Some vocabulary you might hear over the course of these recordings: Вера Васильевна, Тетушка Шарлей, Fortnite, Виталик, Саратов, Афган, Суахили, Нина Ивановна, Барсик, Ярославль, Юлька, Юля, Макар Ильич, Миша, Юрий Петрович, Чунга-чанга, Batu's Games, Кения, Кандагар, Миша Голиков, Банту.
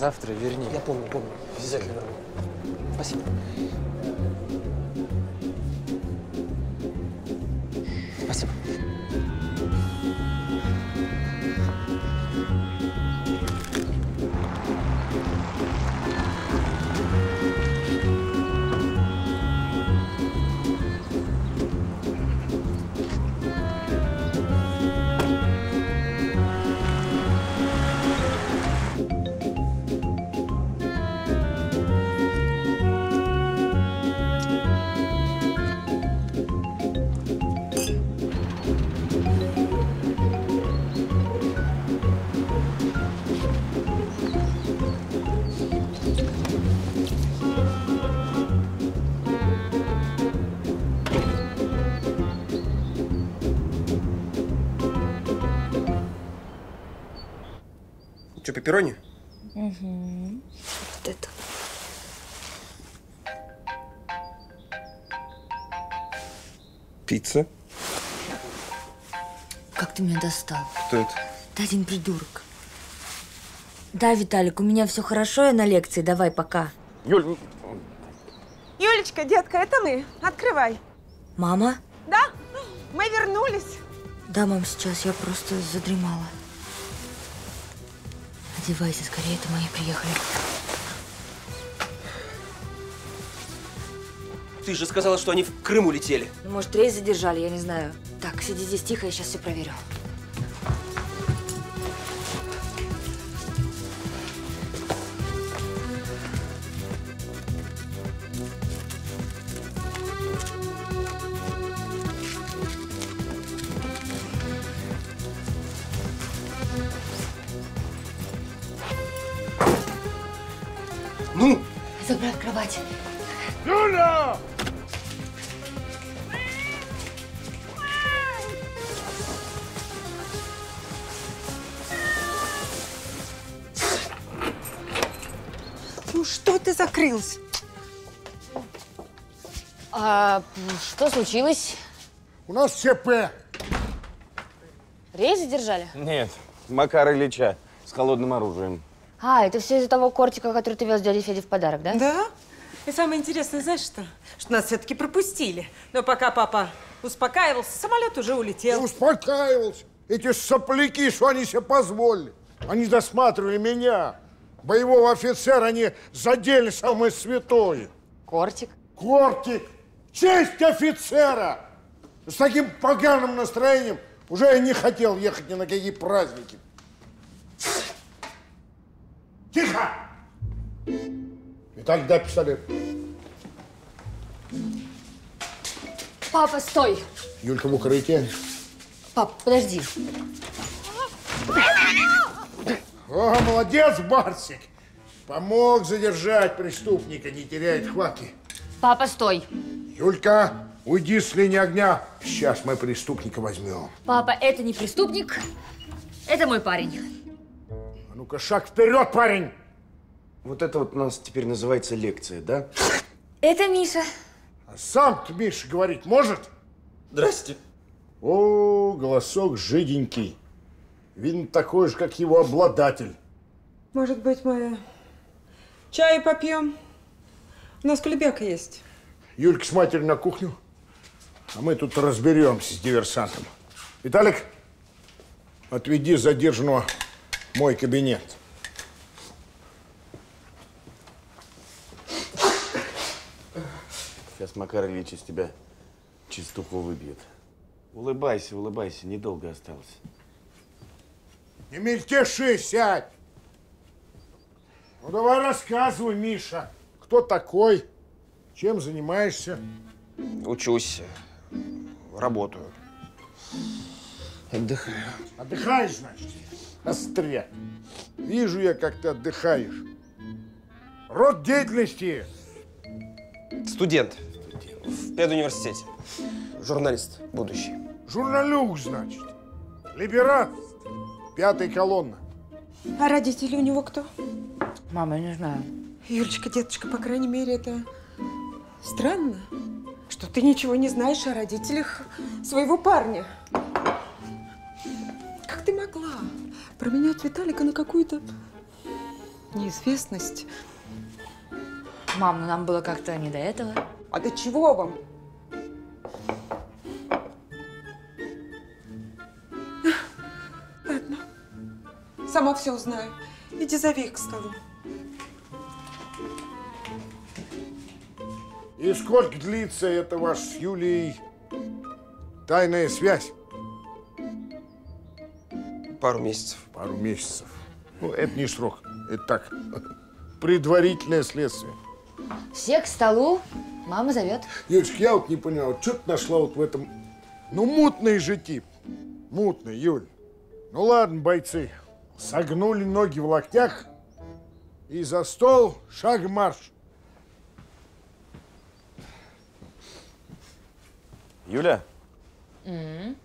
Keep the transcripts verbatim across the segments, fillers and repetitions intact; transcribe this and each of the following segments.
Завтра верни. Я помню, помню. Обязательно верну. Спасибо. Спасибо. Что, пепперони? Угу. Вот это. Пицца. Как ты меня достал? Кто это? Да один придурок. Да, Виталик, у меня все хорошо, я на лекции, давай, пока. Юль... Юлечка, детка, это мы. Открывай. Мама? Да, мы вернулись. Да, мам, сейчас я просто задремала. Одевайся скорее, это мои приехали. Ты же сказала, что они в Крым улетели. Ну, может, рейс задержали, я не знаю. Так, сиди здесь тихо, я сейчас все проверю. Забрать кровать. Юля! Ну что ты закрылся? А что случилось? У нас ЧП. Рейс задержали? Нет, Макара Ильича с холодным оружием. А, это все из-за того кортика, который ты вез дяде Феде в подарок, да? Да. И самое интересное, знаешь что? Что нас все-таки пропустили. Но пока папа успокаивался, самолет уже улетел. И успокаивался. Эти сопляки, что они себе позволили. Они досматривали меня. Боевого офицера они задели самое святое. Кортик. Кортик. Честь офицера. С таким поганым настроением уже я не хотел ехать ни на какие праздники. Тихо! Виталик, дай пистолет. Папа, стой! Юлька в укрытии. Пап, подожди. О, молодец, Барсик! Помог задержать преступника, не теряет хватки. Папа, стой! Юлька, уйди с линии огня. Сейчас мы преступника возьмем. Папа, это не преступник, это мой парень. Ну-ка, шаг вперед, парень! Вот это вот у нас теперь называется лекция, да? Это Миша. А сам-то Миша говорить может? Здрасте. О, голосок жиденький. Видно, такой же, как его обладатель. Может быть, мы чай попьем? У нас кулебяка есть. Юлька с матерью на кухню, а мы тут разберемся с диверсантом. Виталик, отведи задержанного... мой кабинет. Сейчас Макар Ильич из тебя чистуху выбьет. Улыбайся, улыбайся, недолго осталось. Не мельтеши, сядь! Ну давай рассказывай, Миша, кто такой, чем занимаешься? Учусь, работаю, отдыхаю. Отдыхаешь, значит? Остря. Вижу я, как ты отдыхаешь. Род деятельности. Студент. Студент. В педуниверситете. Журналист будущий. Журналюк, значит. Либерат. Пятая колонна. А родители у него кто? Мама, я не знаю. Юлечка, деточка, по крайней мере, это странно, что ты ничего не знаешь о родителях своего парня. Как ты могла променять Виталика на какую-то неизвестность. Мам, ну нам было как-то не до этого. А до чего вам? Ладно. Сама все узнаю. Иди зови их к столу. И сколько длится эта ваша с Юлей тайная связь? Пару месяцев. Пару месяцев. Ну, это не срок. Это так, предварительное следствие. Все к столу. Мама зовет. Юлечка, я вот не поняла, что ты нашла вот в этом… Ну, мутный же тип. Мутный, Юль. Ну, ладно, бойцы. Согнули ноги в локтях и за стол шаг-марш. Юля, mm-hmm.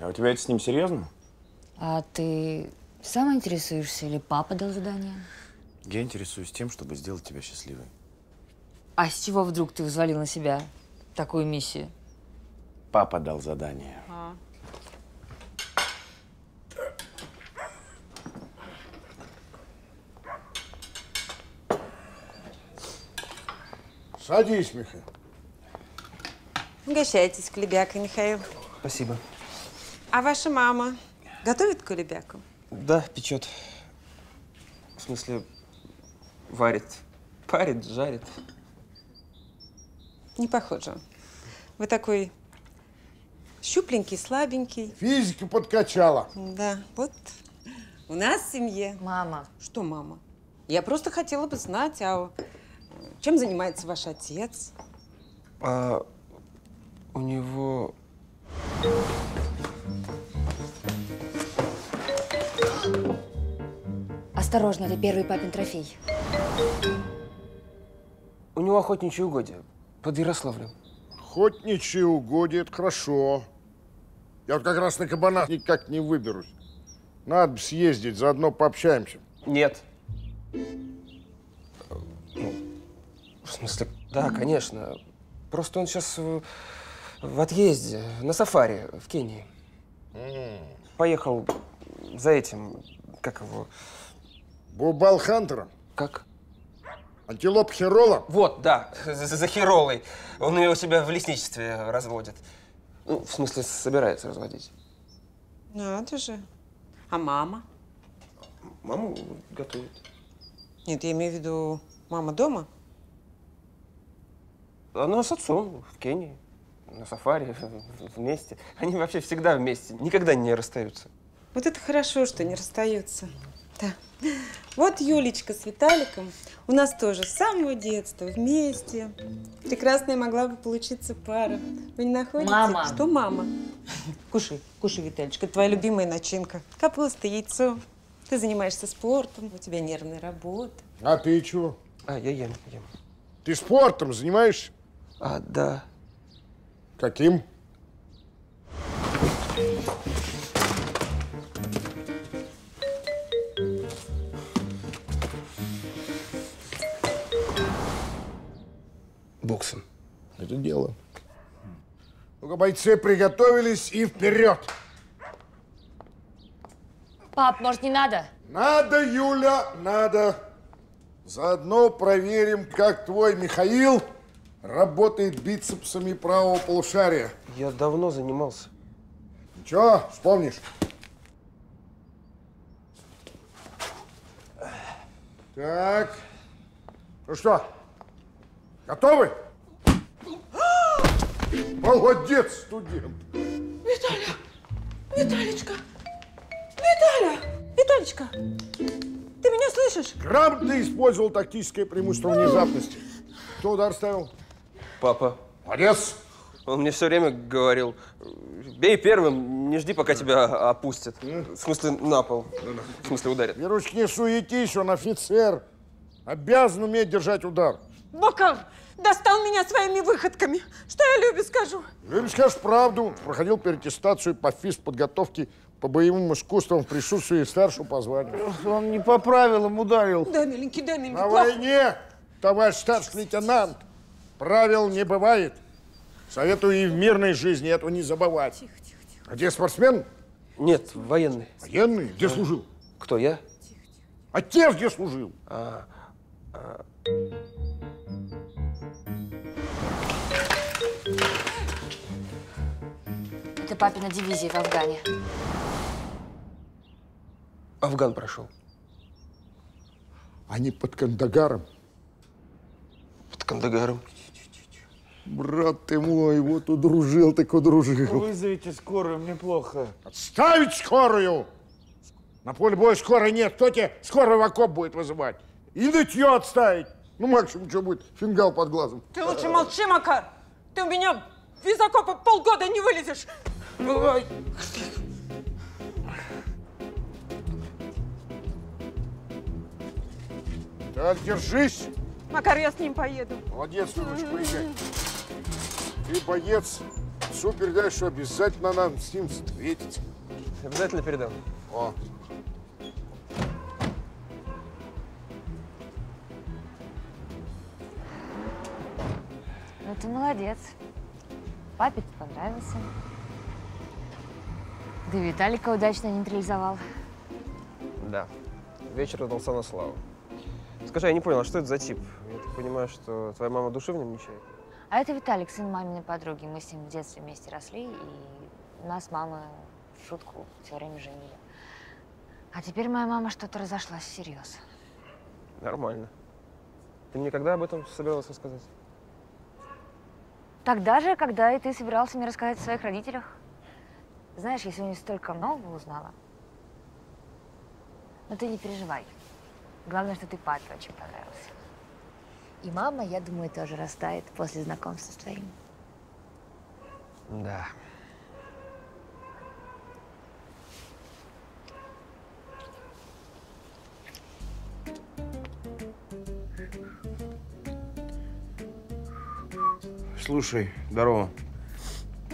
а у тебя это с ним серьезно? А ты сам интересуешься или папа дал задание? Я интересуюсь тем, чтобы сделать тебя счастливой. А с чего вдруг ты взвалил на себя такую миссию? Папа дал задание. А. Садись, Михаил. Угощайтесь, Колебяка, Михаил. Спасибо. А ваша мама готовит Колебяку? Да, печет. В смысле, варит. Парит, жарит. Не похоже. Вы такой щупленький, слабенький. Физика подкачала. Да, вот. У нас в семье. Мама. Что мама? Я просто хотела бы знать, а чем занимается ваш отец? А... У него… Осторожно, это первый папин трофей. У него охотничье угодье под Ярославлем. Охотничье угодье – это хорошо. Я вот как раз на кабана никак не выберусь. Надо бы съездить, заодно пообщаемся. Нет. Ну, в смысле? Да, конечно. Просто он сейчас… В отъезде, на сафари в Кении. Mm. Поехал за этим, как его… Бубалхантером? Как? Антилоп Херола? Вот, да, за Херолой. Он ее у себя в лесничестве разводит. Ну, в смысле, собирается разводить. Надо же. А мама? Маму готовит. Нет, я имею в виду, мама дома? Она с отцом в Кении. На сафари, вместе. Они вообще всегда вместе, никогда не расстаются. Вот это хорошо, что не расстаются. Да. Вот Юлечка с Виталиком у нас тоже с самого детства вместе. Прекрасная могла бы получиться пара. Вы не находите? Мама. Что мама? Кушай, кушай, Виталечка, это твоя любимая начинка. Капуста, яйцо. Ты занимаешься спортом, у тебя нервная работа. А ты чего? А, я ем, ем. Ты спортом занимаешься? А, да. Каким? Боксом. Это дело. Ну-ка, бойцы приготовились и вперед! Пап, может, не надо? Надо, Юля, надо. Заодно проверим, как твой Михаил работает бицепсами правого полушария. Я давно занимался. Ничего, вспомнишь. Так. Ну что, готовы? Молодец, студент. Виталя, Виталечка, Виталя, Виталечка, ты меня слышишь? Грамотно использовал тактическое преимущество внезапности. Кто удар ставил? Папа. Молодец! Он мне все время говорил, бей первым, не жди, пока тебя опустят. В смысле, на пол. В смысле, ударят. Верочка, не суетись, он офицер. Обязан уметь держать удар. Макар достал меня своими выходками. Что я Любе скажу? Любе скажешь правду. Проходил переаттестацию по физподготовке по боевым искусствам в присутствии старшего по званию. Он не по правилам ударил. Да, миленький, да, миленький. На войне, товарищ старший лейтенант. Правил не бывает. Советую и в мирной жизни этого не забывать. Тихо, тихо, тихо. А где спортсмен? Нет, военный. Военный? Где а, служил? Кто, я? Тихо, тихо. Отец где служил? А, а... Это папина дивизия в Афгане. Афган прошел. Они под Кандагаром. Под Кандагаром? Брат ты мой, вот удружил, так удружил. Вызовите скорую, мне плохо. Отставить скорую! На поле боя скорой нет. Кто тебе скорую в окоп будет вызывать? И нытье отставить. Ну, максимум, что будет, фингал под глазом. Ты лучше молчи, Макар. Ты у меня из окопа полгода не вылезешь. Ой. Так, держись. Макар, я с ним поеду. Молодец, Юлька, поезжай. Ты боец. Все передай, что обязательно нам с ним встретиться. Обязательно передам. О. Ну ты молодец. Папе ты понравился. Да и Виталика удачно нейтрализовал. Да. Вечер удался на славу. Скажи, я не понял, а что это за тип? Я так понимаю, что твоя мама души в нем не чает. А это Виталик, сын маминой подруги. Мы с ним в детстве вместе росли, и нас мама в шутку все время женили. А теперь моя мама что-то разошлась всерьез. Нормально. Ты мне когда об этом собиралась рассказать? Тогда же, когда и ты собирался мне рассказать о своих родителях. Знаешь, я сегодня столько нового узнала. Но ты не переживай. Главное, что ты папе очень понравился. И мама, я думаю, тоже растает после знакомства с твоим. Да. Слушай, здорово.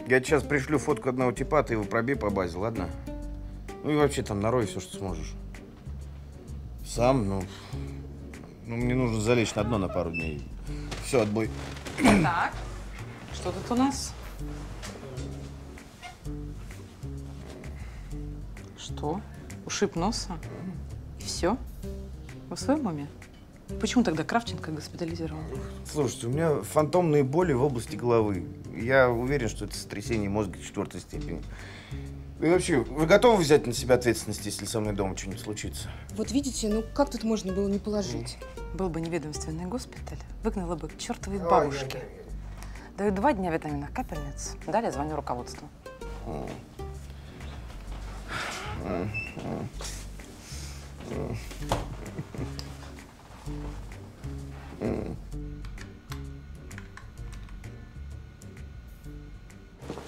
Я сейчас пришлю фотку одного типа, ты его пробей по базе, ладно? Ну и вообще там нарой все, что сможешь. Сам, ну, ну, мне нужно залечь на дно на пару дней. Все, отбой. Так, что тут у нас? Что? Ушиб носа? И все? Вы в своем уме? Почему тогда Кравченко госпитализировал? Слушайте, у меня фантомные боли в области головы. Я уверен, что это сотрясение мозга четвертой степени. И вообще, вы готовы взять на себя ответственность, если со мной дома что-нибудь случится? Вот видите, ну как тут можно было не положить? Был бы неведомственный госпиталь, выгнала бы к чертовой бабушке. Дают два дня витаминных капельниц, далее звоню руководству.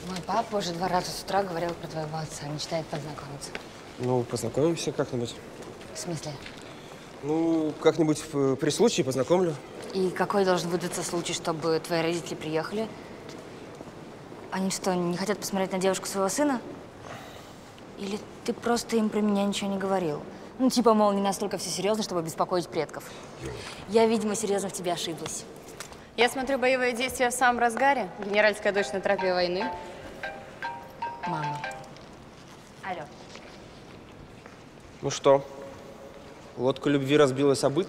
Мой папа уже два раза с утра говорил про твоего отца, мечтает познакомиться. Ну, познакомимся как-нибудь. В смысле? Ну, как-нибудь при случае познакомлю. И какой должен выдаться случай, чтобы твои родители приехали? Они что, не хотят посмотреть на девушку своего сына? Или ты просто им про меня ничего не говорил? Ну, типа, мол, не настолько все серьезно, чтобы беспокоить предков. Я, видимо, серьезно в тебе ошиблась. Я смотрю, боевые действия в самом разгаре. Генеральская дочь на тропе войны. Мама. Алло. Ну что, лодка любви разбилась о быт?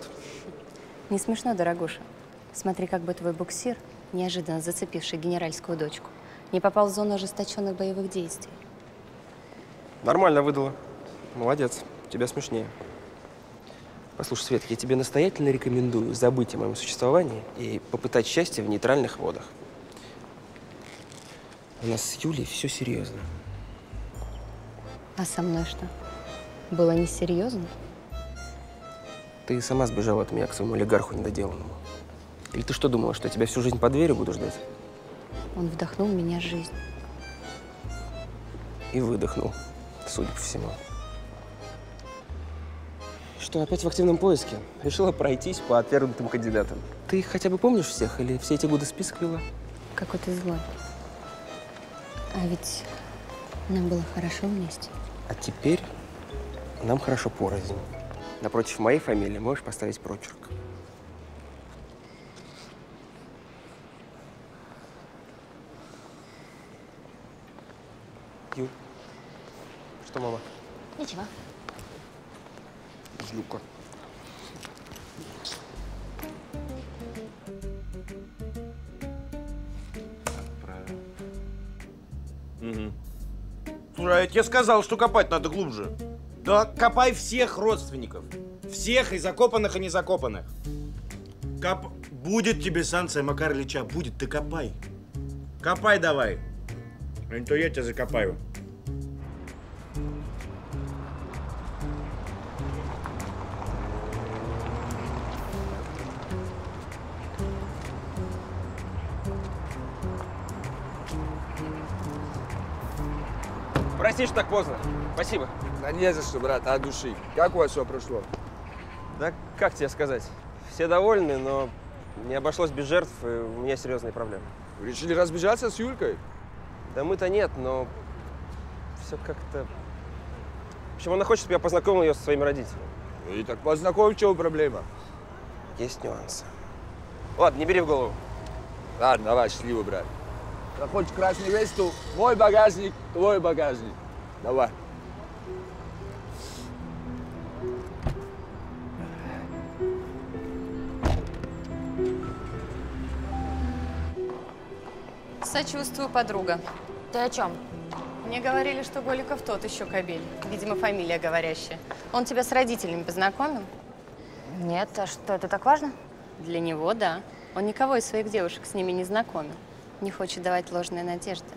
Не смешно, дорогуша. Смотри, как бы твой буксир, неожиданно зацепивший генеральскую дочку, не попал в зону ожесточенных боевых действий. Нормально выдала. Молодец. Тебя смешнее. Послушай, Свет, я тебе настоятельно рекомендую забыть о моем существовании и попытать счастье в нейтральных водах. У нас с Юлей все серьезно. А со мной что? Было несерьезно? Ты сама сбежала от меня к своему олигарху недоделанному. Или ты что думала, что я тебя всю жизнь под дверью буду ждать? Он вдохнул в меня жизнь. И выдохнул, судя по всему. Что, опять в активном поиске? Решила пройтись по отвергнутым кандидатам. Ты их хотя бы помнишь всех? Или все эти годы список вела? Какой ты злой. А ведь нам было хорошо вместе. А теперь нам хорошо порознь. Напротив моей фамилии можешь поставить прочерк. Ю. Что, мама? Ничего. Юлька, Отправил. Угу. Слушай, я тебе сказал, что копать надо глубже. Да копай всех родственников. Всех, и закопанных, и незакопанных. Коп... Будет тебе санкция Макара Ильича, будет, ты копай. Копай давай. А не то я тебя закопаю. Прости, что так поздно. Спасибо. Да не за что, брат, от души. Как у вас все прошло? Да как тебе сказать? Все довольны, но не обошлось без жертв, и у меня серьезные проблемы. Вы решили разбежаться с Юлькой? Да мы-то нет, но все как-то… В общем, она хочет, чтобы я познакомил ее со своими родителями. И так познакомь, в чем проблема? Есть нюансы. Ладно, не бери в голову. Ладно, давай, счастливо, брат. Проходишь красный весту, мой багажник, твой багажник. Давай. Сочувствую, подруга. Ты о чем? Мне говорили, что Голиков тот еще кобель. Видимо, фамилия говорящая. Он тебя с родителями познакомил? Нет, а что, это так важно? Для него, да. Он никого из своих девушек с ними не знакомил. Не хочет давать ложные надежды.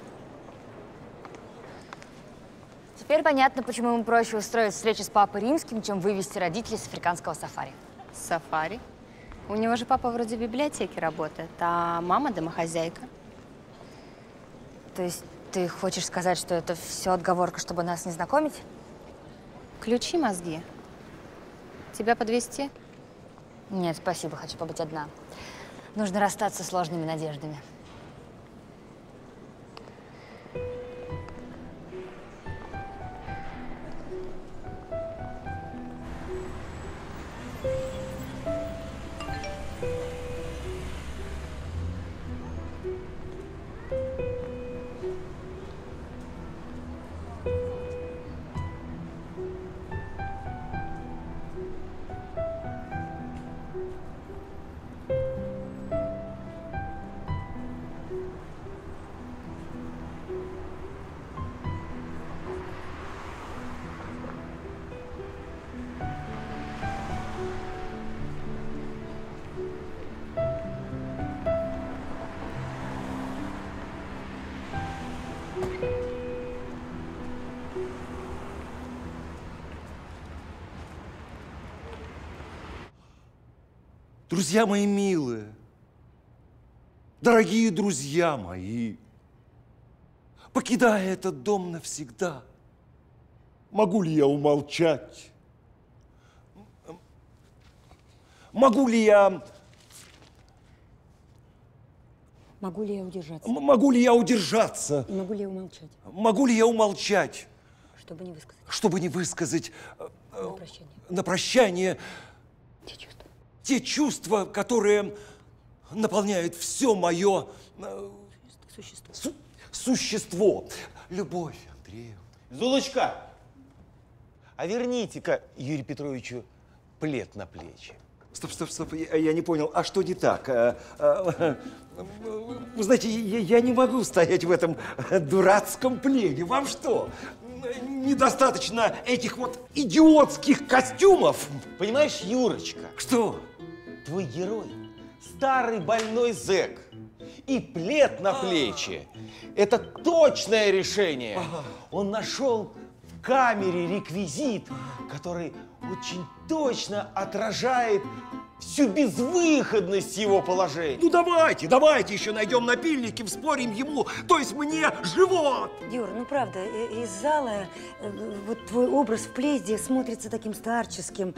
Теперь понятно, почему ему проще устроить встречу с папой римским, чем вывести родителей с африканского сафари. Сафари? У него же папа вроде в библиотеке работает, а мама домохозяйка. То есть ты хочешь сказать, что это все отговорка, чтобы нас не знакомить? Ключи мозги. Тебя подвести? Нет, спасибо, хочу побыть одна. Нужно расстаться с ложными надеждами. Друзья мои милые, дорогие друзья мои, покидая этот дом навсегда, могу ли я умолчать? Могу ли я… Могу ли я удержаться? Могу ли я удержаться? Могу ли я умолчать? Могу ли я умолчать? Чтобы не высказать. Чтобы не высказать… На прощание. На прощание. Те чувства. Те чувства, которые наполняют все мое существо. Су существо. Любовь, Андреев. Зулочка, а верните-ка Юрию Петровичу плед на плечи. Стоп, стоп, стоп, я, я не понял, а что не так? А, а, вы знаете, я, я не могу стоять в этом дурацком пледе. Вам что? Недостаточно этих вот идиотских костюмов. Понимаешь, Юрочка? Что? Твой герой – старый больной зэк. И плед на плечи – это точное решение. Он нашел в камере реквизит, который очень точно отражает всю безвыходность его положения. Ну давайте, давайте еще найдем напильники, вспорим ему, то есть мне, живот! Юр, ну правда, из зала вот твой образ в плезде смотрится таким старческим,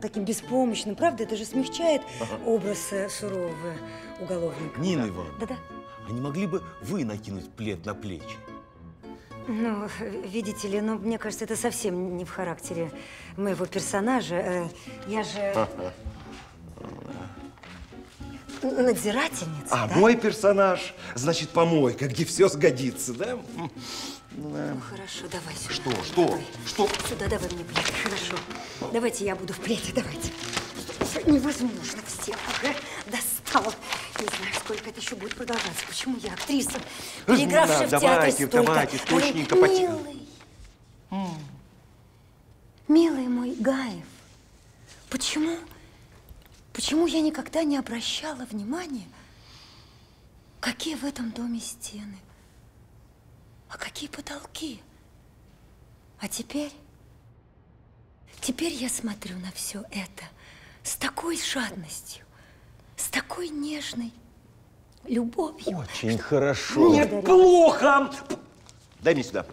таким беспомощным. Правда, это же смягчает ага. образ сурового уголовника. Нина Ивановна, да-да. А не могли бы вы накинуть плед на плечи? Ну, видите ли, ну, мне кажется, это совсем не в характере моего персонажа. Я же… Надзирательница, а да? Мой персонаж, значит, помойка, где все сгодится, да? Ну, да. Ну хорошо, давай сюда. Что, что, давай. Что? Сюда давай мне плед, хорошо. Давайте я буду в пледе, давайте. Стой, стой. невозможно, всех уже достал. Не знаю, сколько это еще будет продолжаться. Почему я актриса, переигравшая в театре, давайте, точненько, потихоньку. Милый, М -м. милый мой Гаев, почему, почему я никогда не обращала внимания, какие в этом доме стены, а какие потолки? А теперь, теперь я смотрю на все это с такой жадностью, с такой нежной любовью. Очень хорошо. Нет, плохо. Дай мне сюда.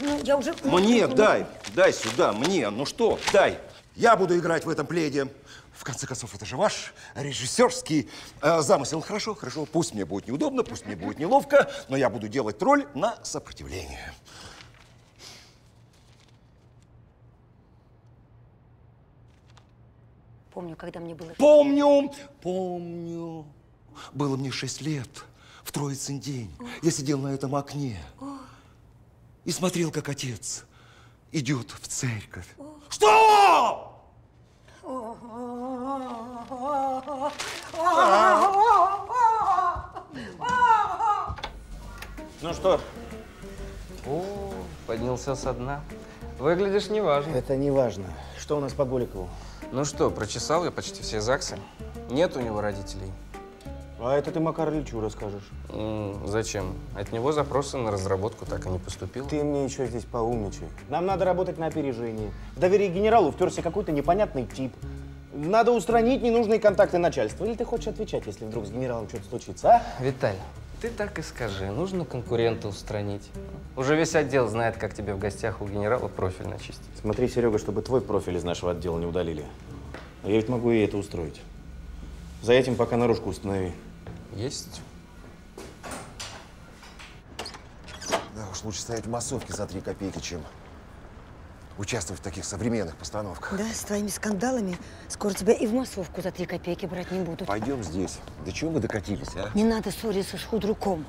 Ну, я уже... Мне дай, дай сюда, мне. Ну что, дай. Я буду играть в этом пледе. В конце концов, это же ваш режиссерский э, замысел. Хорошо, хорошо, пусть мне будет неудобно, пусть мне будет неловко, но я буду делать роль на сопротивление. Помню, когда мне было... Помню! Помню! Было мне шесть лет, в Троицын день. О. Я сидел на этом окне О. и смотрел, как отец идет в церковь. О. Что?! Ну что? О, поднялся со дна. Выглядишь неважно. Это неважно. Что у нас по Голикову? Ну что, прочесал я почти все ЗАГСы. Нет у него родителей. А это ты Макару Ильичу расскажешь. М-м, зачем? От него запросы на разработку так и не поступило. Ты мне еще здесь поумничай. Нам надо работать на опережении. В доверие генералу втерся какой-то непонятный тип. Надо устранить ненужные контакты начальства. Или ты хочешь отвечать, если вдруг с генералом что-то случится, а? Виталь, ты так и скажи. Нужно конкурента устранить. Уже весь отдел знает, как тебе в гостях у генерала профиль начистить. Смотри, Серега, чтобы твой профиль из нашего отдела не удалили. Я ведь могу и это устроить. За этим пока наружку установи. Есть. Да уж, лучше стоять в массовке за три копейки, чем участвовать в таких современных постановках. Да, с твоими скандалами скоро тебя и в массовку за три копейки брать не будут. Пойдем здесь. До чего мы докатились, а? Не надо ссориться с худруком.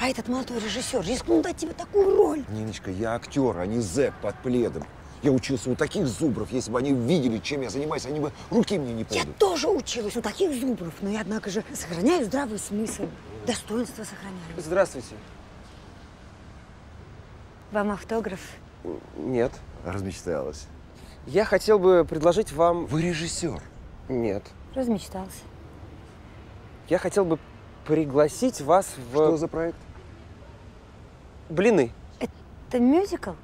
А этот молодой режиссер рискнул дать тебе такую роль. Ниночка, я актер, а не зэк под пледом. Я учился у таких зубров. Если бы они видели, чем я занимаюсь, они бы руки мне не подали. Я тоже училась у таких зубров, но я, однако же, сохраняю здравый смысл, достоинство сохраняю. Здравствуйте. Вам автограф? Нет. Размечталась. Я хотел бы предложить вам… Вы режиссер? Нет. Размечтался. Я хотел бы пригласить вас в… Что за проект? Блины. Это мюзикл?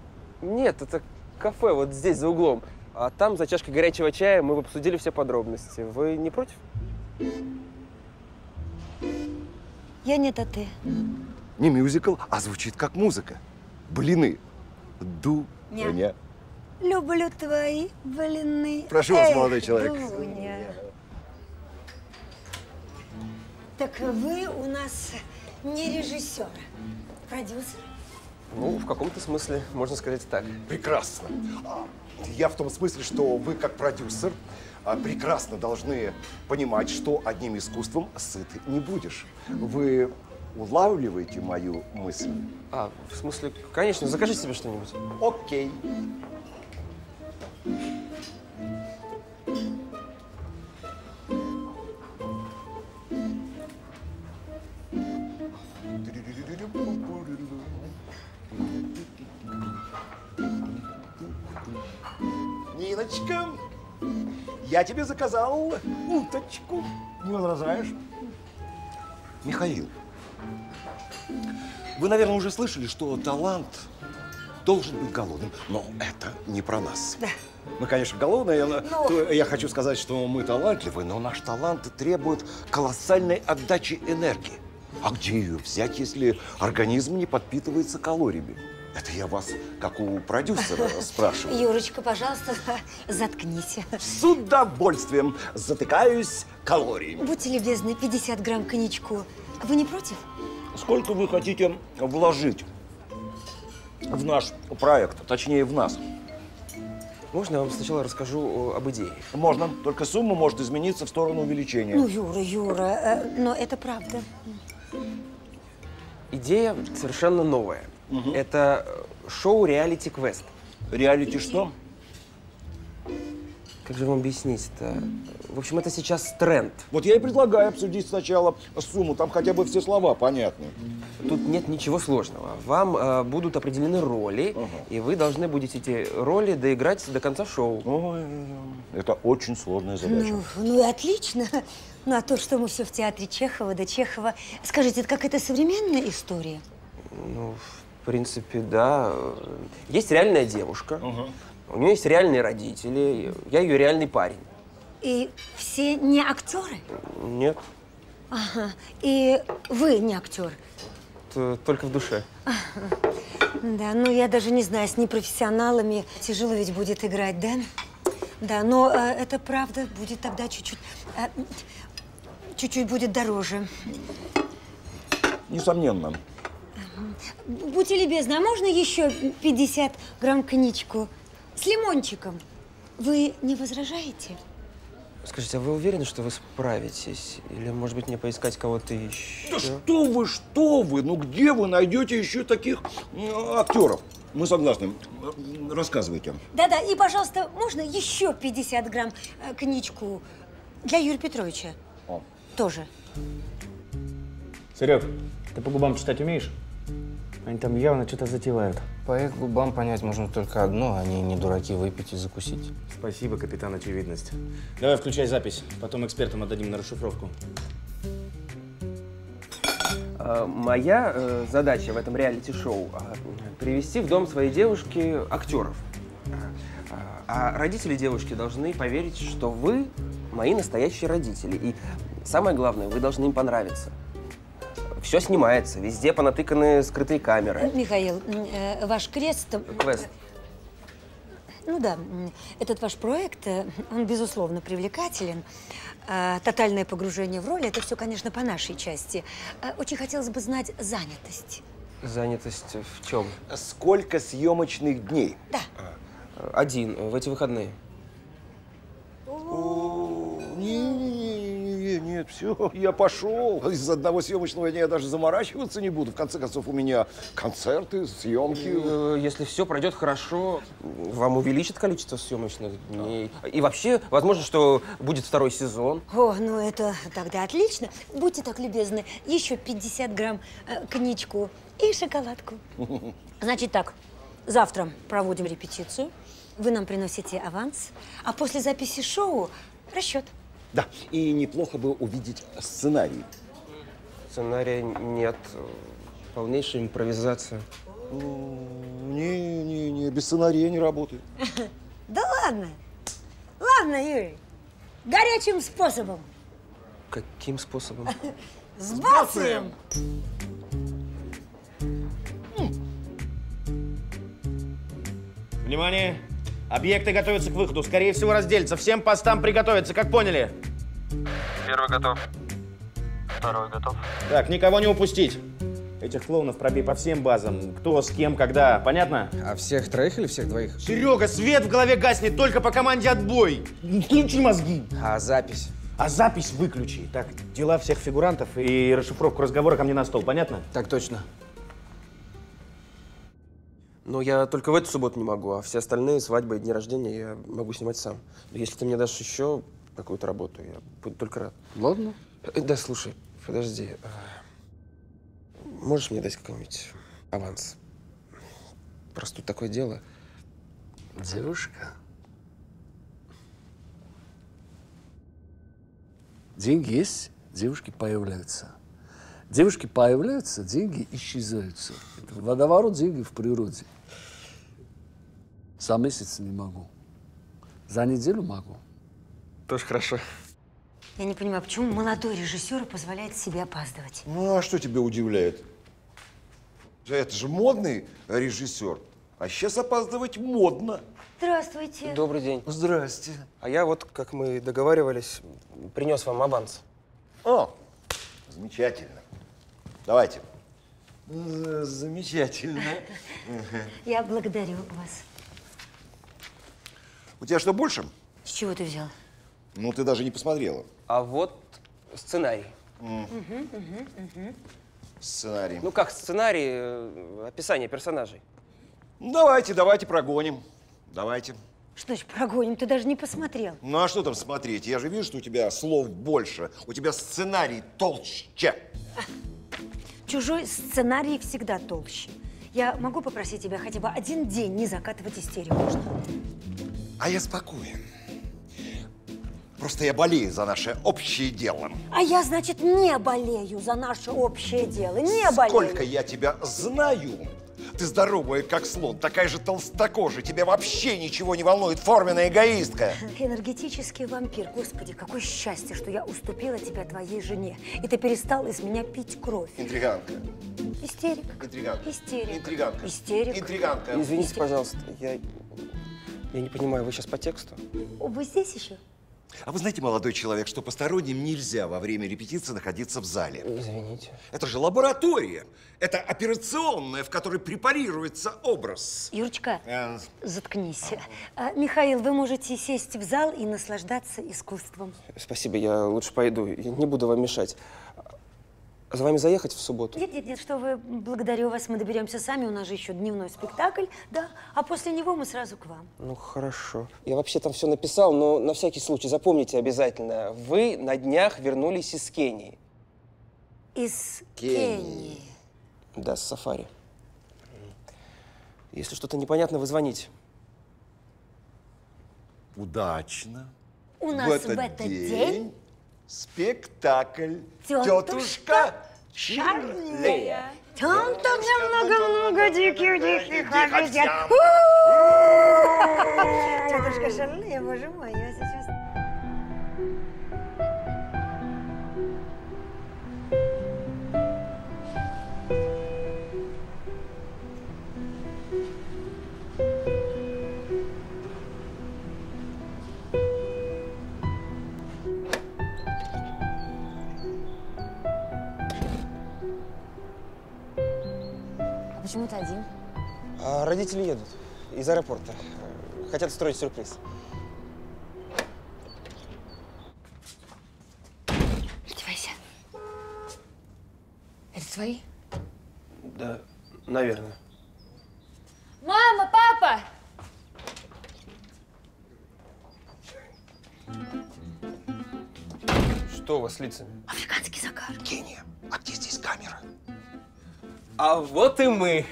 Нет, это кафе вот здесь, за углом. А там, за чашкой горячего чая, мы обсудили все подробности. Вы не против? Я нет, а ты? Не мюзикл, а звучит как музыка. Блины. Ду. Дуня. Люблю твои блины. Прошу вас, Эх, молодой человек. Дуня. Так вы у нас не режиссер, продюсер? Ну, в каком-то смысле, можно сказать так. Прекрасно. Я в том смысле, что вы, как продюсер, прекрасно должны понимать, что одним искусством сыт не будешь. Вы улавливаете мою мысль? А, в смысле, конечно, закажи себе что-нибудь. Окей. Ниночка, я тебе заказал уточку. Не возражаешь? Михаил. Вы, наверное, уже слышали, что талант должен быть голодным, но это не про нас. Да. Мы, конечно, голодные, но... но... я хочу сказать, что мы талантливы, но наш талант требует колоссальной отдачи энергии. А где ее взять, если организм не подпитывается калориями? Это я вас, как у продюсера, спрашиваю. Юрочка, пожалуйста, заткнись. С удовольствием затыкаюсь калориями. Будьте любезны, пятьдесят грамм коньячку. Вы не против? Сколько вы хотите вложить в наш проект, точнее, в нас? Можно я вам сначала расскажу об идее? Можно, только сумма может измениться в сторону увеличения. Ну, Юра, Юра, но это правда. Идея совершенно новая. Угу. Это шоу реалити-квест. Реалити что? Как же вам объяснить-то? В общем, это сейчас тренд. Вот я и предлагаю обсудить сначала сумму, там хотя бы все слова понятны. Тут нет ничего сложного. Вам э, будут определены роли, ага. и вы должны будете эти роли доиграть до конца шоу. Ой, это очень сложная задача. Ну, ну и отлично. Ну, а то, что мы все в театре Чехова, да Чехова. Скажите, это как это современная история? Ну, в принципе, да. Есть реальная девушка. Ага. У нее есть реальные родители, я ее реальный парень. И все не актеры? Нет. Ага. И вы не актер? Т- только в душе. Ага. Да, ну я даже не знаю, с непрофессионалами тяжело ведь будет играть, да? Да, но э, это правда будет тогда чуть-чуть, э, чуть-чуть будет дороже. Несомненно. Ага. Будьте любезны, а можно еще пятьдесят грамм коньячку? С лимончиком. Вы не возражаете? Скажите, а вы уверены, что вы справитесь? Или, может быть, мне поискать кого-то еще? Да что вы, что вы! Ну где вы найдете еще таких э, актеров? Мы согласны. Рассказывайте. Да-да, и, пожалуйста, можно еще пятьдесят грамм э, коньячку для Юрия Петровича? О. Тоже. Серег, ты по губам читать умеешь? Они там явно что-то затевают. По их губам понять можно только одно. Они не дураки, выпить и закусить. Спасибо, капитан очевидность. Давай включай запись. Потом экспертам отдадим на расшифровку. А, моя э, задача в этом реалити-шоу а, – привести в дом своей девушки актеров. А, а родители девушки должны поверить, что вы мои настоящие родители. И самое главное, вы должны им понравиться. Все снимается, везде понатыканы скрытые камеры. Михаил, э, ваш крест… Квест. Ну да, этот ваш проект, он, безусловно, привлекателен. Э, тотальное погружение в роли – это все, конечно, по нашей части. Э, очень хотелось бы знать занятость. Занятость в чем? Сколько съемочных дней? Да. Один, в эти выходные. Нет, все, я пошел. Из одного съемочного дня я даже заморачиваться не буду. В конце концов, у меня концерты, съемки. Если все пройдет хорошо, вам увеличит количество съемочных дней. Да. И вообще, возможно, что будет второй сезон. О, ну это тогда отлично. Будьте так любезны, еще пятьдесят грамм э, коньячку и шоколадку. Значит так, завтра проводим репетицию. Вы нам приносите аванс, а после записи шоу расчет. Да, и неплохо бы увидеть сценарий. Сценария нет. Полнейшая импровизация. Не-не-не, без сценария не работаю. Да ладно. Ладно, Юрий. Горячим способом. Каким способом? С бацаем! Внимание! Объекты готовятся к выходу. Скорее всего, разделятся. Всем постам приготовиться. Как поняли? Первый готов. Второй готов. Так, никого не упустить. Этих клоунов пробей по всем базам. Кто, с кем, когда. Понятно? А всех троих или всех двоих? Серега, свет в голове гаснет. Только по команде отбой. Включи мозги. А запись? А запись выключи. Так, дела всех фигурантов и расшифровку разговора ко мне на стол. Понятно? Так точно. Но я только в эту субботу не могу, а все остальные свадьбы и дни рождения я могу снимать сам. Но если ты мне дашь еще какую-то работу, я буду только рад. Ладно. Да, слушай, подожди. Можешь мне дать какой-нибудь аванс? Просто тут такое дело. Девушка? Деньги есть, девушки появляются. Девушки появляются, деньги исчезаются. Это водоворот деньги в природе. За месяц не могу. За неделю могу. Тоже хорошо. Я не понимаю, почему молодой режиссер позволяет себе опаздывать? Ну, а что тебя удивляет? Это же модный режиссер. А сейчас опаздывать модно. Здравствуйте. Добрый день. Здрасте. А я вот, как мы договаривались, принес вам аванс. О, замечательно. Давайте. Замечательно. Я благодарю вас. У тебя что, больше? С чего ты взял? Ну, ты даже не посмотрела. А вот сценарий. Mm. Uh-huh, uh-huh, uh-huh. Сценарий. Ну, как сценарий, описание персонажей. Давайте, давайте прогоним. Давайте. Что ж, прогоним, ты даже не посмотрел. Ну а что там смотреть? Я же вижу, что у тебя слов больше, у тебя сценарий толще. Чужой сценарий всегда толще. Я могу попросить тебя хотя бы один день не закатывать истерику? Можно? А я спокоен. Просто я болею за наше общее дело. А я, значит, не болею за наше общее дело. Не болею. Сколько я тебя знаю, ты здоровая, как слон, такая же толстокожая. Тебя вообще ничего не волнует, форменная эгоистка. Энергетический вампир. Господи, какое счастье, что я уступила тебя твоей жене. И ты перестал из меня пить кровь. Интриганка. Истерик. Интриганка. Истерик. Интриганка. Истерик. Интриганка. Извините, Истерик. Пожалуйста, я... я не понимаю, вы сейчас по тексту? Вы здесь еще? А вы знаете, молодой человек, что посторонним нельзя во время репетиции находиться в зале? Извините. Это же лаборатория. Это операционная, в которой препарируется образ. Юрочка, а... заткнись. А, Михаил, вы можете сесть в зал и наслаждаться искусством. Спасибо, я лучше пойду. Я не буду вам мешать. За вами заехать в субботу? Нет, нет, нет, что вы, благодарю вас, мы доберемся сами, у нас же еще дневной спектакль, да, а после него мы сразу к вам. Ну, хорошо. Я вообще там все написал, но на всякий случай запомните обязательно, вы на днях вернулись из Кении. Из Кении? Да, с сафари. Если что-то непонятно, вы звоните. Удачно. У нас в этот, в этот день... день... спектакль «Тетушка Шарлей». Там также много-много диких-диких обезьян. Тетушка Шарлей, боже мой, я сейчас... Почему ты один? А, родители едут из аэропорта. Хотят устроить сюрприз. Одевайся. Это твои? Да, наверное. Мама, папа! Что у вас с лицами? Африканский загар. Кения, а где здесь камера? А вот и мы.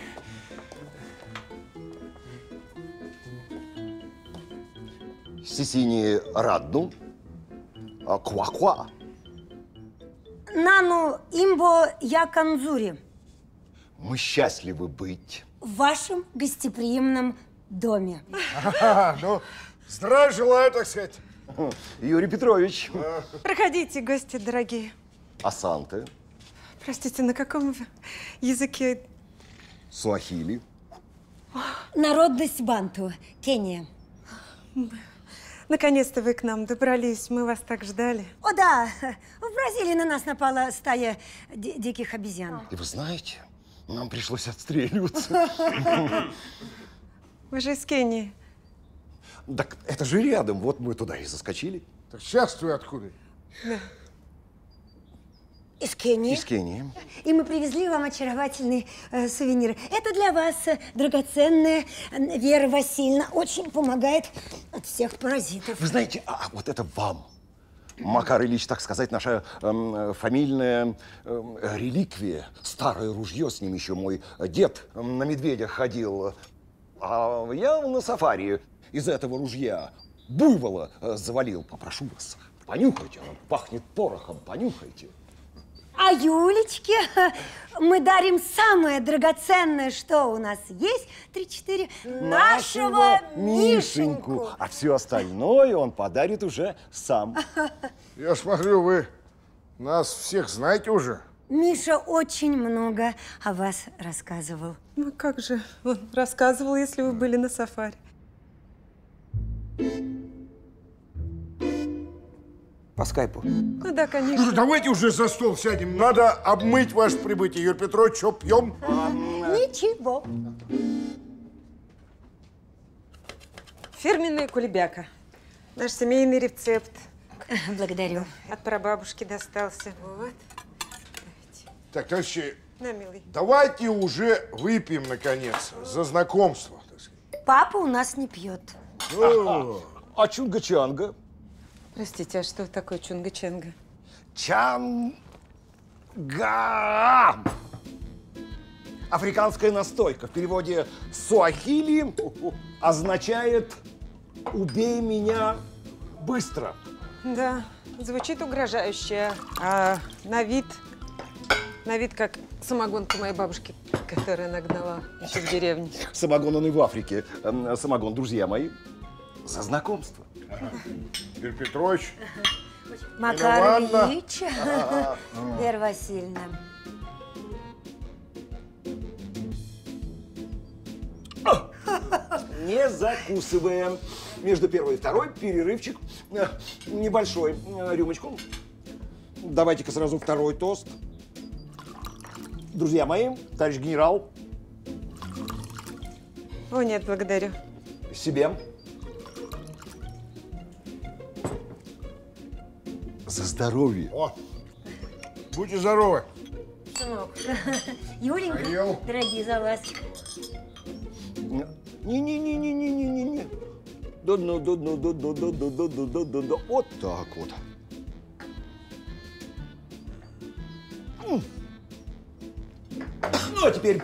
Сисини Радну, Куа-Куа. Нану имбо я канзури. Мы счастливы быть в вашем гостеприимном доме. А-а-а, ну, здравия желаю, так сказать. Юрий Петрович. Проходите, гости дорогие. Асанты. Простите, на каком языке? Суахили. Народность банту. Кения. Наконец-то вы к нам добрались. Мы вас так ждали. О, да. В Бразилии на нас напала стая ди диких обезьян. И вы знаете, нам пришлось отстреливаться. Вы же из Кении. Так это же рядом. Вот мы туда и заскочили. Так сейчас вы откуда? Из Кении. Из Кении. И мы привезли вам очаровательные э, сувениры. Это для вас э, драгоценная э, Вера Васильевна. Очень помогает от всех паразитов. Вы знаете, а, вот это вам. Макар Ильич, так сказать, наша э, фамильная э, реликвия. Старое ружье, с ним еще мой дед на медведя ходил. А я на сафари из этого ружья буйвола э, завалил. Попрошу вас, понюхайте, он пахнет порохом, понюхайте. А Юлечке мы дарим самое драгоценное, что у нас есть, три-четыре, нашего Мишеньку. Мишеньку. А все остальное он подарит уже сам. Я смотрю, вы нас всех знаете уже. Миша очень много о вас рассказывал. Ну как же он рассказывал, если вы были на сафари? По скайпу. Ну да, конечно. Ну, давайте уже за стол сядем. Надо обмыть ваше прибытие. Юрий Петрович, что пьем? Ничего. Фирменная кулебяка. Наш семейный рецепт. Благодарю. От прабабушки достался. Вот. Давайте. Так, товарищи, на, милый. Давайте уже выпьем, наконец, за знакомство. Папа у нас не пьет. О, а чунга-чанга? Простите, а что такое чунга-чанга? Чанга! Африканская настойка. В переводе суахили означает «убей меня быстро». Да, звучит угрожающе. А на вид, на вид как самогонка моей бабушки, которая нагнала еще в деревне. Самогон он и в Африке. Самогон, друзья мои, за знакомство. Юрий Петрович. Макар Ильич. Вера Васильевна. Не закусывая. Между первой и второй перерывчик небольшой. Рюмочку. Давайте-ка сразу второй тост. Друзья мои, товарищ генерал. О, нет, благодарю. Себе. За здоровье. О, будьте здоровы. Сынок, Юленька, дорогие, за вас. Не-не-не-не-не-не-не-не. До-до-до-до-до-до-до-до-до-до-до-до. Вот так вот. Ну, а теперь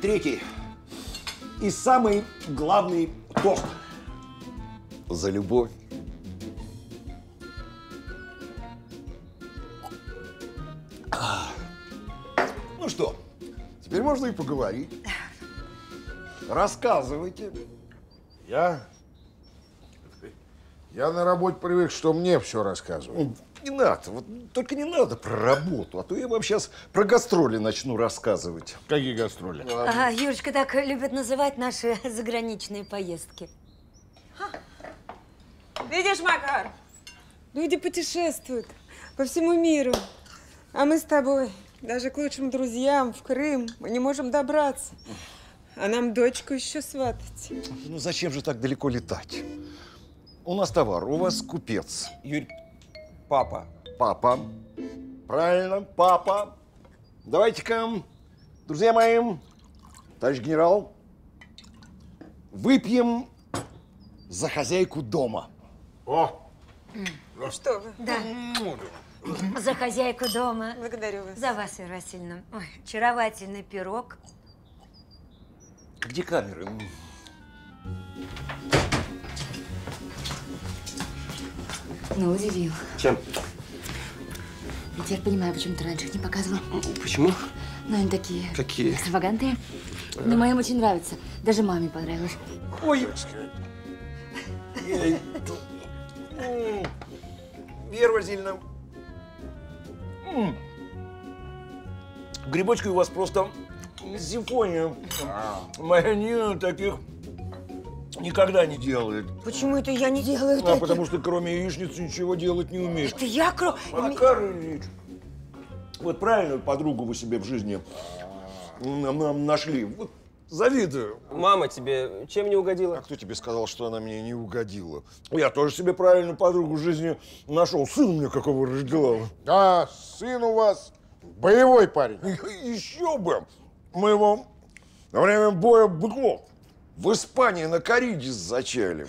третий и самый главный тост. За любовь. Ну что, теперь можно и поговорить. Рассказывайте. Я? Я на работе привык, что мне все рассказывают. Не надо, вот только не надо про работу, а то я вам сейчас про гастроли начну рассказывать. Какие гастроли? А, Юрочка так любит называть наши заграничные поездки. Ха. Видишь, Макар, люди путешествуют по всему миру, а мы с тобой даже к лучшим друзьям в Крым мы не можем добраться. А нам дочку еще сватать. Ну зачем же так далеко летать? У нас товар, у вас купец. Юрий, папа. Папа. Правильно, папа. Давайте-ка, друзья мои, товарищ генерал, выпьем за хозяйку дома. О! Ну что вы? Да. За хозяйку дома. Благодарю вас. За вас, Вера Васильевна. Ой, очаровательный пирог. Где камеры? Ну, удивил. Чем? Я теперь понимаю, почему ты раньше их не показывал. Почему? Ну, они такие. Какие? Экстравагантные. А. Но моим очень нравится. Даже маме понравилось. Ой! Вера Васильевна. Грибочки у вас просто... Симфония. Моя Нина таких никогда не делает. Почему это я не делаю? А потому что кроме яичницы ничего делать не умеешь. Это я кроме... Макар Ильич, вот правильную подругу вы себе в жизни нам нашли. Вот завидую. Мама тебе чем не угодила? А кто тебе сказал, что она мне не угодила? Я тоже себе правильную подругу в жизни нашел. Сын мне какого родила. Да, сын у вас боевой парень. Еще бы. Мы его во время боя быков в Испании на кориде зачали.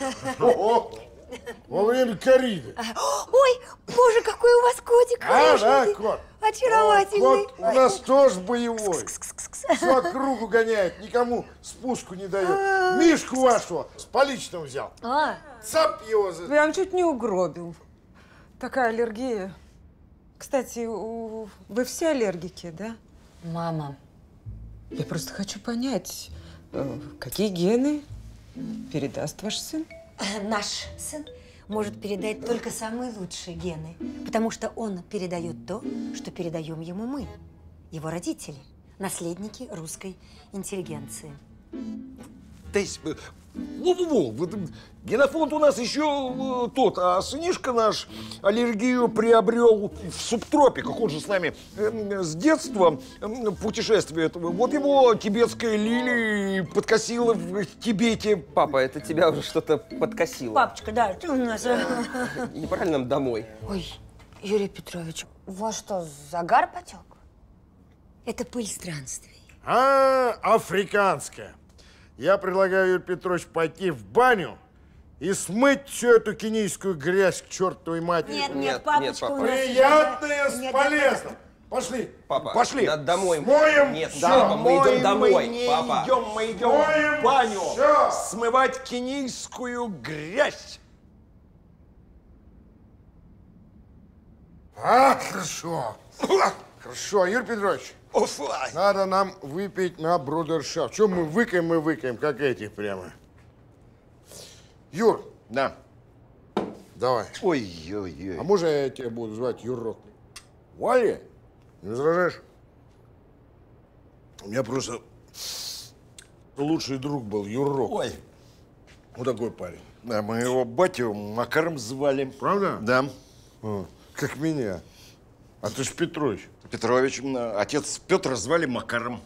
Во время кориды. Ой, боже, какой у вас котик. А, да, кот. Очаровательный. Кот у нас тоже боевой. Все округу гоняет, никому спуску не дает. Мишку вашего с поличным взял. Цап его. Прям чуть не угробил. Такая аллергия. Кстати, вы все аллергики, да? Мама. Я просто хочу понять, какие гены передаст ваш сын? Наш сын может передать только самые лучшие гены, потому что он передает то, что передаем ему мы, его родители, наследники русской интеллигенции. То есть, во-во-во, генофонд у нас еще тот, а сынишка наш аллергию приобрел в субтропиках. Он же с нами с детства путешествует. Вот его тибетская лилия подкосила в Тибете. Папа, это тебя уже что-то подкосило. Папочка, да, ты у нас. Неправильно нам домой. Ой, Юрий Петрович, у вас что, загар потек? Это пыль странствий. А, африканская. Я предлагаю, Юрий Петрович, пойти в баню и смыть всю эту кенийскую грязь к чертовой матери. Нет, нет, папочка, нет, папа. Приятное с нет, полезным. Пошли. Папа, пошли. Да, домой. Смоем. Нет, все. Папа, мы идем Моем домой. Мы не папа. идем, мы идем Моем в баню. Все. Смывать кенийскую грязь. А, хорошо. Хорошо, Юрий Петрович. Офлайн. Надо нам выпить на брудершафт. Что мы выкаем, мы выкаем, как эти прямо. Юр. Да. Давай. Ой-ой-ой. А можно я тебя буду звать Юрок? Валя? Не возражаешь? У меня просто лучший друг был Юрок. Ой. Вот такой парень. Да, мы его батю Макаром звали. Правда? Да. О, как меня. А ты ж Петрович. Петрович. Отец Петр звали Макаром.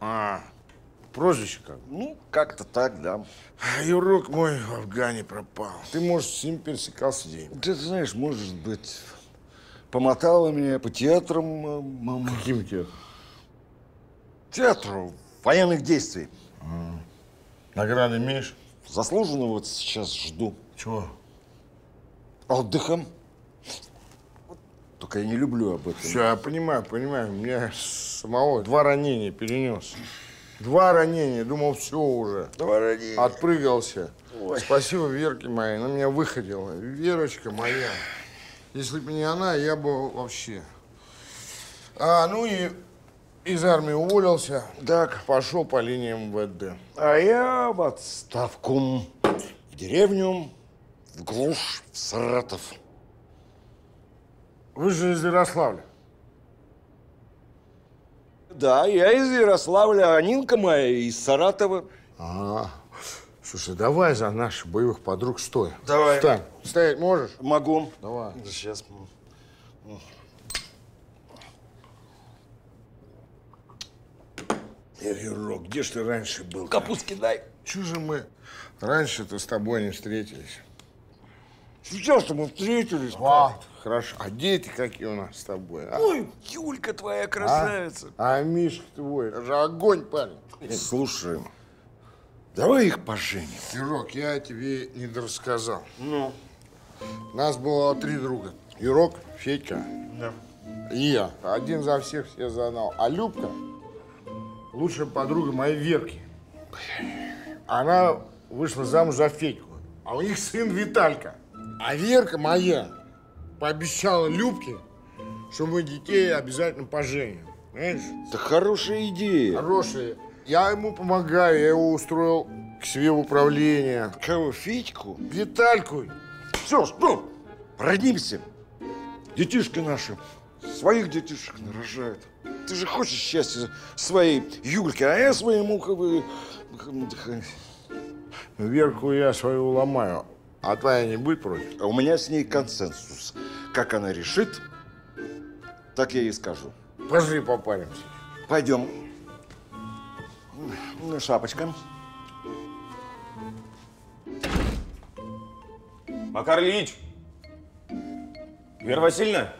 А, прозвище как? Ну, как-то так, да. Юрок мой в Афгане пропал. Ты, может, с ним пересекался день. Ты знаешь, может быть, помотала меня по театрам, мама. Каким театром? Театру военных действий. А. Награды имеешь? Заслуженно вот сейчас жду. Чего? Отдыхом. Только я не люблю об этом. Все, я понимаю, понимаю. Меня самого два ранения перенес. Два ранения. Думал, все уже. Два ранения. Отпрыгался. Ой. Спасибо Верке моей. Она меня выходила. Верочка моя. Если бы не она, я бы вообще. А, ну и из армии уволился. Так, пошел по линии МВД. А я в отставку. В деревню, в глушь, в Саратов. Вы же из Ярославля? Да, я из Ярославля, а Нинка моя из Саратова. Ага. Слушай, давай за наших боевых подруг стоим. Давай. Встань. Стоять можешь? Могу. Давай. Сейчас. Юрок, где ж ты раньше был? Капуст кидай. Чего же мы раньше-то с тобой не встретились? Сейчас-то мы встретились. А, хорошо. А дети какие у нас с тобой? А? Ой, Юлька твоя красавица. А, а Мишка твой. Это же огонь, парень. Слушай, давай их поженим. Юрок, я тебе не дорассказал. Ну? Нас было три друга. Юрок, Федька. Да. И я. Один за всех, все за одного. А Любка лучшая подруга моей Верки. Она вышла замуж за Федьку. А у них сын Виталька. А Верка моя пообещала Любке, что мы детей обязательно поженим. Понимаешь? Это хорошая идея. Хорошая. Я ему помогаю, я его устроил к себе в управление. Кого, Федьку? Витальку. Все, стоп! Родимся. Детишки наши своих детишек нарожают. Ты же хочешь счастья своей Юльке, а я своему как бы... Верку я свою ломаю. А твоя не будет против? А у меня с ней консенсус. Как она решит, так я ей скажу. Пошли попаримся. Пойдем. Ну, шапочка. Макар Ильич! Вера Васильевна!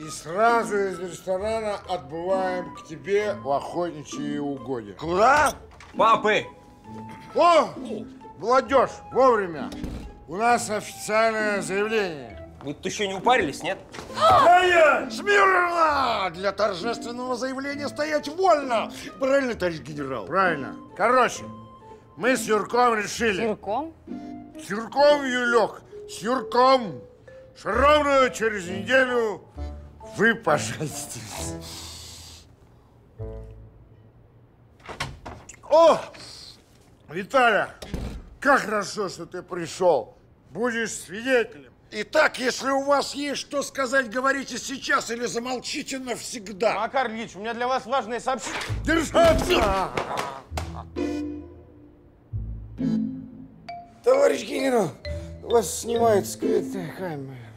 И сразу из ресторана отбываем к тебе в охотничьи угодья. Куда? Папы! О! Молодежь! Вовремя! У нас официальное заявление. Вы тут еще не упарились, нет? Смирно! Для торжественного заявления стоять вольно! Правильно, товарищ генерал? Правильно. Короче, мы с Юрком решили. С Юрком? С Юрком, Юлек, с Юрком. Что ровно через неделю вы поженитесь. О! Виталя, как хорошо, что ты пришел. Будешь свидетелем. Итак, если у вас есть что сказать, говорите сейчас или замолчите навсегда. Макар Ильич, у меня для вас важное сообщение. Держи! Товарищ генерал, вас снимает скрытая камера.